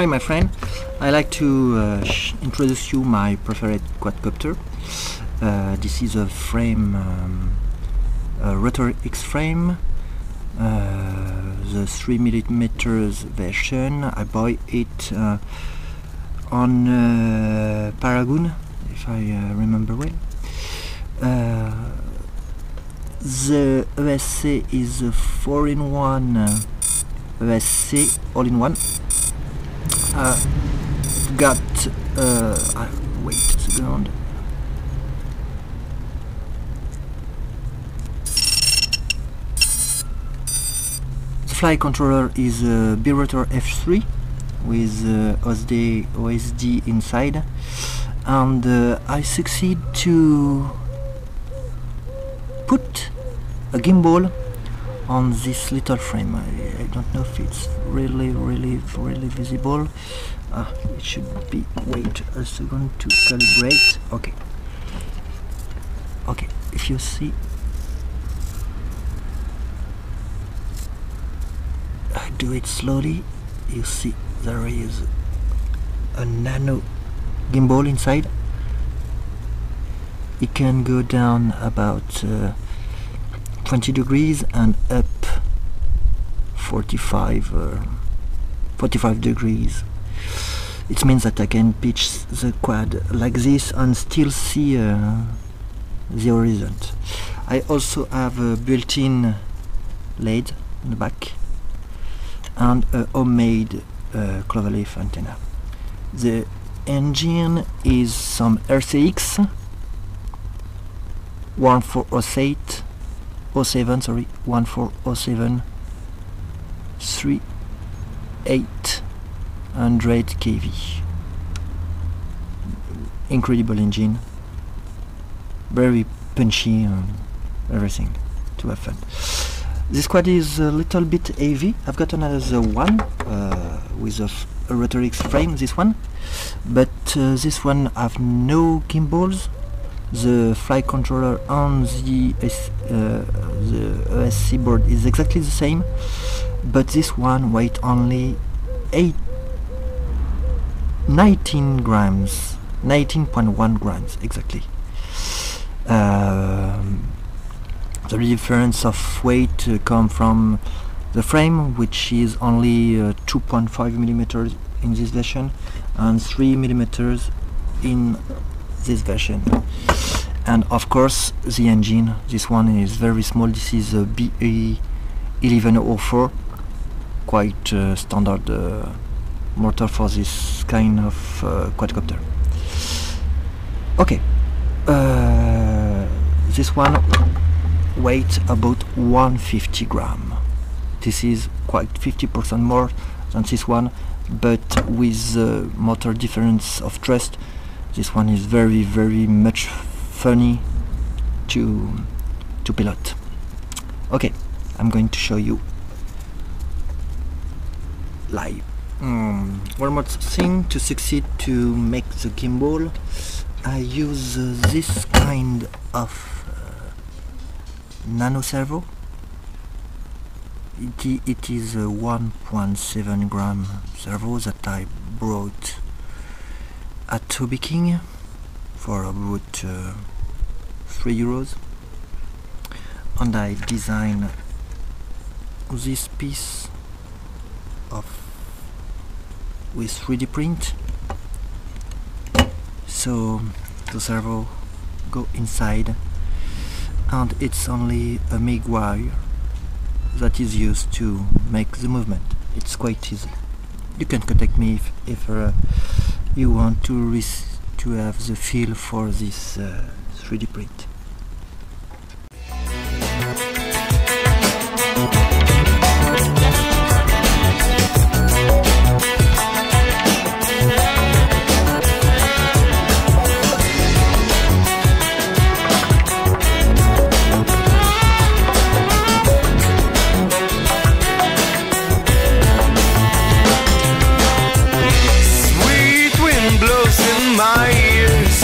Hi my friend, I like to introduce you my preferred quadcopter. This is a frame, a RotorX frame, the 3mm version. I buy it on Paragon, if I remember well. The ESC is a 4-in-1 ESC, all-in-one. I've got, wait a second. The fly controller is a Beerotor F3 with OSD inside, and I succeed to put a gimbal on this little frame. I don't know if it's really visible. It should be, wait a second to calibrate. Okay, if you see, I do it slowly, you see there is a nano gimbal inside. It can go down about 20 degrees and up 45 degrees. It means that I can pitch the quad like this and still see the horizon. I also have a built-in LED in the back and a homemade cloverleaf antenna. The engine is some RCX 1407-3800kv. Incredible engine, very punchy and everything to have fun. This quad is a little bit heavy. I've got another one with a RotorX frame, this one, but this one have no gimbals. The flight controller on the ESC board is exactly the same, but this one weighs only 19.1 grams exactly. The difference of weight comes from the frame, which is only 2.5mm in this version and 3mm in this version, and of course the engine. This one is very small. This is a BA1104, quite standard motor for this kind of quadcopter. Okay, this one weighs about 150 grams. This is quite 50% more than this one, but with the motor difference of thrust, this one is very much funny to pilot. Okay, I'm going to show you live. One more thing to succeed to make the gimbal. I use this kind of nano servo. It is a 1.7 gram servo that I brought at HobbyKing for about €3, and I design this piece of with 3D print, so the servo go inside, and it's only a MIG wire that is used to make the movement. It's quite easy. You can contact me if you want to have the feel for this 3D print. My ears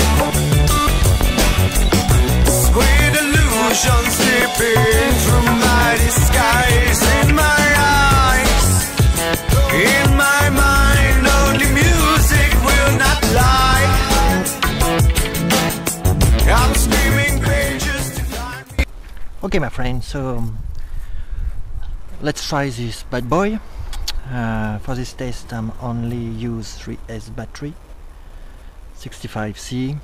Okay, my friend, so let's try this bad boy. For this test I'm only use 3S battery 65C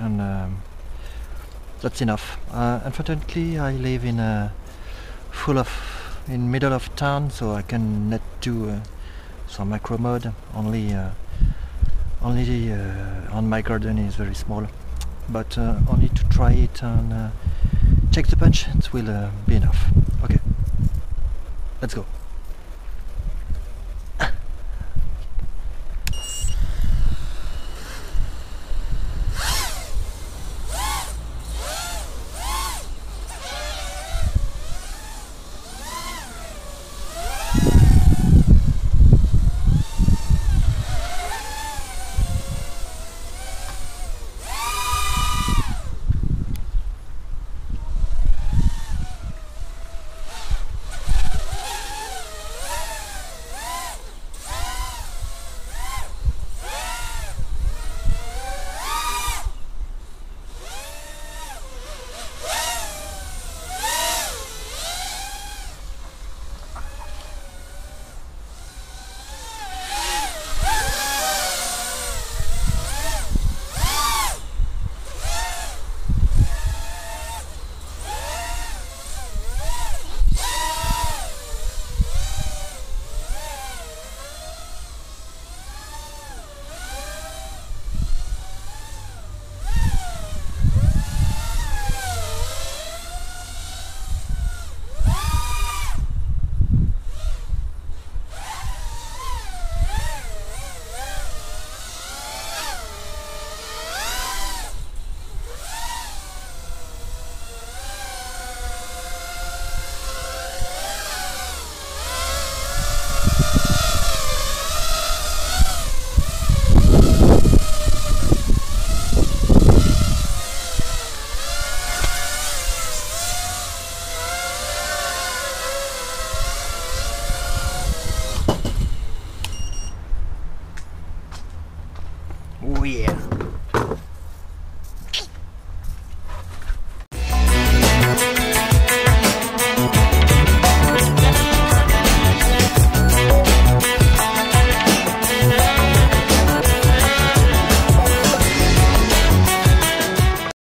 and that's enough. Unfortunately I live in a middle of town, so I cannot do some macro mode. Only on my garden is very small, but only to try it and check the punch, it will be enough. Okay, let's go.